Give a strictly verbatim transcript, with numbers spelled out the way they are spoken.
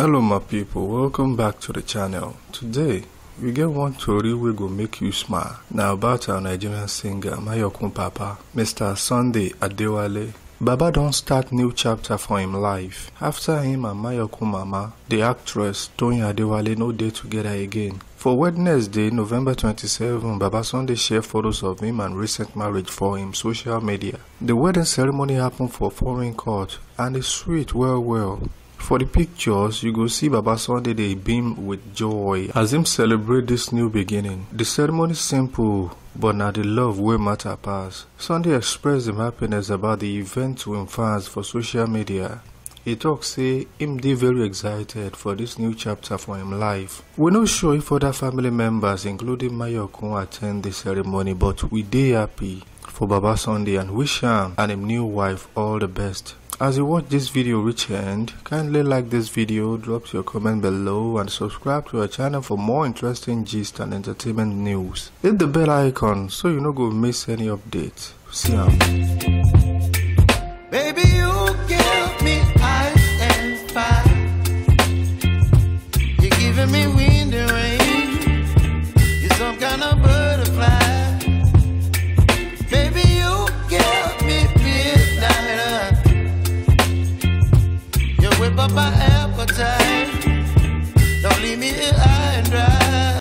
Hello my people, welcome back to the channel. Today we get one story we go make you smile. Now about our Nigerian singer Mayorkun Papa, Mister Sunday Adewale. Baba don't start new chapter for him life. After him and Mayorkun Mama, the actress Toyin Adewale no day together again. For Wednesday, November twenty-seventh, Baba Sunday shared photos of him and recent marriage for him social media. The wedding ceremony happened for foreign court and it's sweet well well. For the pictures, you go see Baba Sunday they beam with joy as him celebrate this new beginning. The ceremony simple, but now the love wey matter pass. Sunday expressed him happiness about the event to him fans for social media. He talk say him dey very excited for this new chapter for him life. We no sure if other family members, including Mayorkun, attend the ceremony, but we dey happy for Baba Sunday and wish him and him new wife all the best. As you watch this video reach end, kindly like this video, drop your comment below and subscribe to our channel for more interesting gist and entertainment news. Hit the bell icon so you no go miss any updates. See ya.